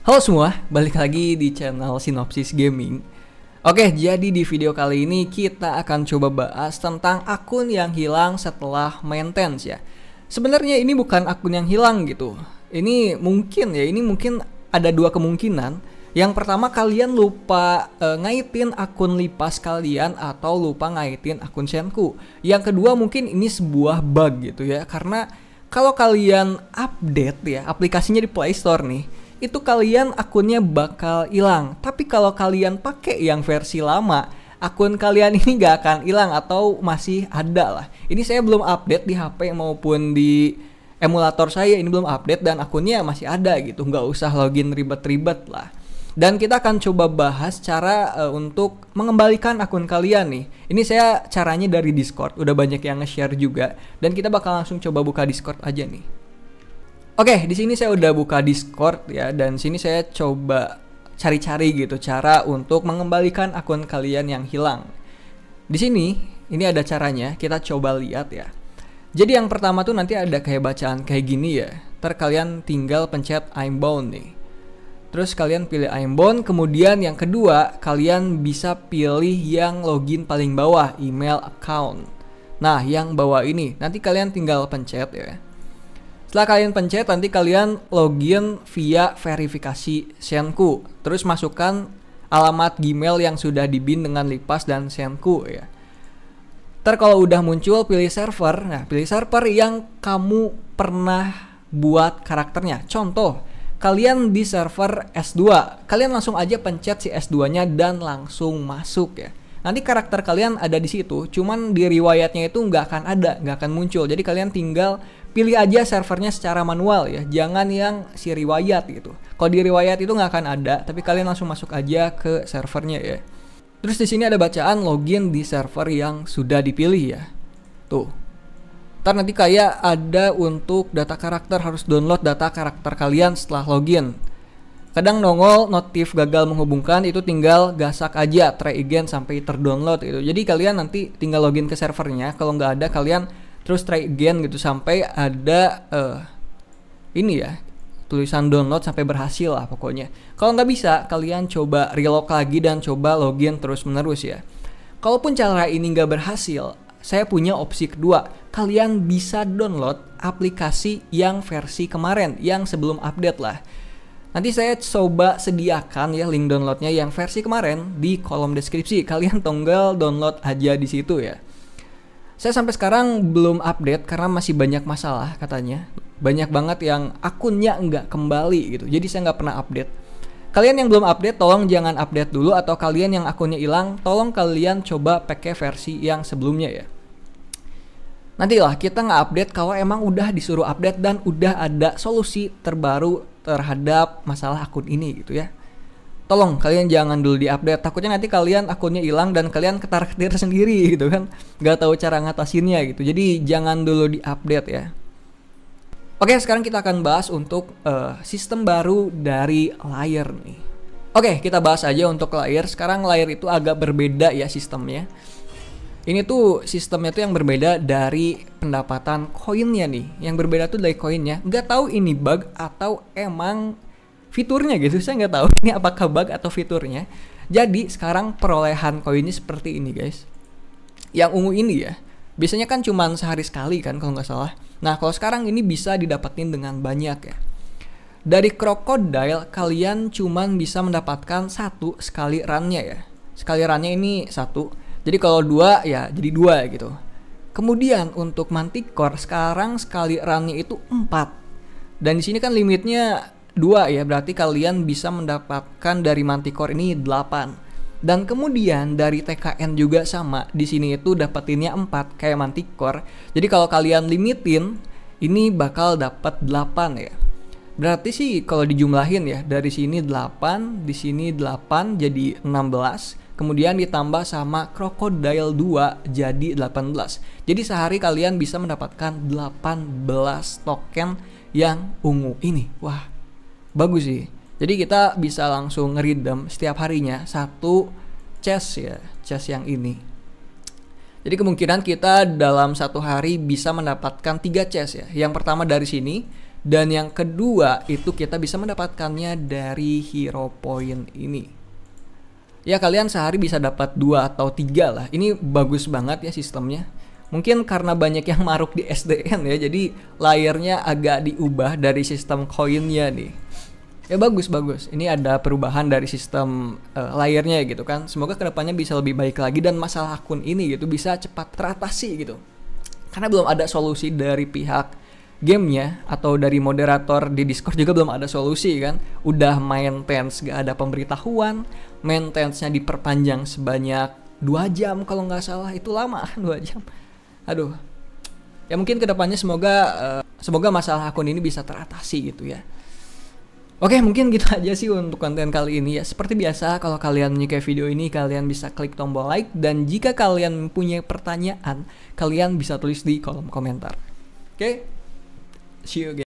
Halo semua, balik lagi di channel Sinopsis Gaming. Oke, jadi di video kali ini kita akan coba bahas tentang akun yang hilang setelah maintenance ya. Sebenarnya ini bukan akun yang hilang gitu. Ini mungkin ada dua kemungkinan. Yang pertama, kalian lupa ngaitin akun lipas kalian atau lupa ngaitin akun Senku. Yang kedua, mungkin ini sebuah bug gitu ya. Karena kalau kalian update ya aplikasinya di Play Store nih, itu kalian akunnya bakal hilang. Tapi kalau kalian pakai yang versi lama, akun kalian ini gak akan hilang atau masih ada lah. Ini saya belum update di HP maupun di emulator saya, ini belum update dan akunnya masih ada gitu. Gak usah login ribet-ribet lah. Dan kita akan coba bahas cara untuk mengembalikan akun kalian nih. Ini saya caranya dari Discord, udah banyak yang nge-share juga. Dan kita bakal langsung coba buka Discord aja nih. Oke, di sini saya udah buka Discord ya, dan sini saya coba cari-cari gitu cara untuk mengembalikan akun kalian yang hilang. Di sini ini ada caranya, kita coba lihat ya. Jadi yang pertama tuh nanti ada kayak bacaan kayak gini ya. Ntar kalian tinggal pencet I'm bound nih. Terus kalian pilih I'm bound, kemudian yang kedua kalian bisa pilih yang login paling bawah, email account. Nah, yang bawah ini nanti kalian tinggal pencet ya. Setelah kalian pencet, nanti kalian login via verifikasi Senku. Terus masukkan alamat Gmail yang sudah dibin dengan lipas dan Senku ya. Ntar kalau udah muncul, pilih server. Nah, pilih server yang kamu pernah buat karakternya. Contoh, kalian di server S2. Kalian langsung aja pencet si S2-nya dan langsung masuk ya. Nanti karakter kalian ada di situ, cuman di riwayatnya itu nggak akan ada, nggak akan muncul. Jadi kalian tinggal pilih aja servernya secara manual ya, jangan yang si riwayat gitu. Kalau di riwayat itu nggak akan ada, tapi kalian langsung masuk aja ke servernya ya. Terus di sini ada bacaan login di server yang sudah dipilih ya. Tuh. Ntar nanti kayak ada untuk data karakter, harus download data karakter kalian setelah login. Kadang nongol notif gagal menghubungkan, itu tinggal gasak aja try again sampai terdownload gitu. Jadi kalian nanti tinggal login ke servernya, kalau nggak ada kalian terus try again gitu sampai ada ini ya, tulisan download sampai berhasil lah pokoknya. Kalau nggak bisa kalian coba reload lagi dan coba login terus menerus ya. Kalaupun cara ini nggak berhasil, saya punya opsi kedua. Kalian bisa download aplikasi yang versi kemarin, yang sebelum update lah. Nanti saya coba sediakan ya link downloadnya yang versi kemarin di kolom deskripsi. Kalian tinggal download aja di situ ya. Saya sampai sekarang belum update karena masih banyak masalah katanya. Banyak banget yang akunnya nggak kembali gitu. Jadi saya nggak pernah update. Kalian yang belum update tolong jangan update dulu, atau kalian yang akunnya hilang tolong kalian coba pakai versi yang sebelumnya ya. Nantilah kita nggak update kalau emang udah disuruh update dan udah ada solusi terbaru terhadap masalah akun ini gitu ya. Tolong kalian jangan dulu diupdate, takutnya nanti kalian akunnya hilang dan kalian ketar-ketir sendiri gitu kan, nggak tahu cara ngatasinnya gitu. Jadi jangan dulu diupdate ya. Oke, sekarang kita akan bahas untuk sistem baru dari Layer nih. Oke, kita bahas aja untuk Layer. Sekarang Layer itu agak berbeda ya sistemnya. Ini tuh sistemnya tuh yang berbeda dari pendapatan koinnya nih. Yang berbeda tuh dari koinnya. Nggak tahu ini bug atau emang fiturnya gitu. Saya nggak tahu ini apakah bug atau fiturnya. Jadi sekarang perolehan koinnya seperti ini guys. Yang ungu ini ya. Biasanya kan cuma sehari sekali kan kalau nggak salah. Nah, kalau sekarang ini bisa didapetin dengan banyak ya. Dari Crocodile kalian cuma bisa mendapatkan satu sekali runnya ya. Sekali runnya ini satu. Jadi kalau dua ya jadi dua gitu. Kemudian untuk Manticore sekarang sekali runnya itu 4. Dan di sini kan limitnya 2 ya, berarti kalian bisa mendapatkan dari Manticore ini 8. Dan kemudian dari TKN juga sama. Di sini itu dapetinnya 4 kayak Manticore. Jadi kalau kalian limitin ini bakal dapat 8 ya. Berarti sih kalau dijumlahin ya, dari sini 8, di sini 8 jadi 16. Kemudian ditambah sama Crocodile 2 jadi 18. Jadi sehari kalian bisa mendapatkan 18 token yang ungu ini. Wah, bagus sih. Jadi kita bisa langsung ngeridem setiap harinya satu chest ya, chest yang ini. Jadi kemungkinan kita dalam satu hari bisa mendapatkan 3 chest ya. Yang pertama dari sini, Dan yang kedua itu kita bisa mendapatkannya dari hero point ini. Ya kalian sehari bisa dapat 2 atau 3 lah. Ini bagus banget ya sistemnya. Mungkin karena banyak yang maruk di SDN ya, jadi layernya agak diubah dari sistem koinnya nih. Ya bagus-bagus, ini ada perubahan dari sistem layernya gitu kan. Semoga kedepannya bisa lebih baik lagi dan masalah akun ini gitu bisa cepat teratasi gitu. Karena belum ada solusi dari pihak gamenya atau dari moderator di Discord juga belum ada solusi kan. Udah maintenance gak ada pemberitahuan, maintenance-nya diperpanjang sebanyak 2 jam kalau nggak salah, itu lama 2 jam. Aduh, ya mungkin kedepannya semoga masalah akun ini bisa teratasi gitu ya. Oke, mungkin gitu aja sih untuk konten kali ini ya. Seperti biasa, kalau kalian menyukai video ini, kalian bisa klik tombol like. Dan jika kalian punya pertanyaan, kalian bisa tulis di kolom komentar. Oke, see you again.